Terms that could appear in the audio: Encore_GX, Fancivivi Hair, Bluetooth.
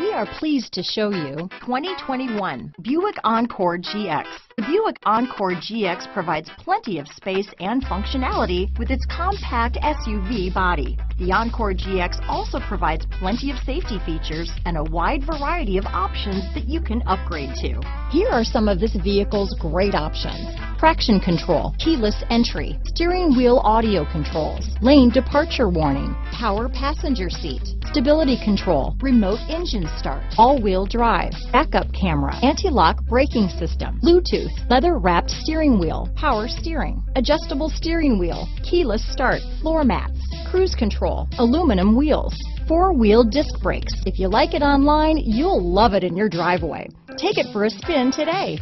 We are pleased to show you 2021 Buick Encore GX. The Buick Encore GX provides plenty of space and functionality with its compact SUV body. The Encore GX also provides plenty of safety features and a wide variety of options that you can upgrade to. Here are some of this vehicle's great options: traction control, keyless entry, steering wheel audio controls, lane departure warning, power passenger seat, stability control, remote engine start, all-wheel drive, backup camera, anti-lock braking system, Bluetooth, leather-wrapped steering wheel, power steering, adjustable steering wheel, keyless start, floor mats, cruise control, aluminum wheels, four-wheel disc brakes. If you like it online, you'll love it in your driveway. Take it for a spin today.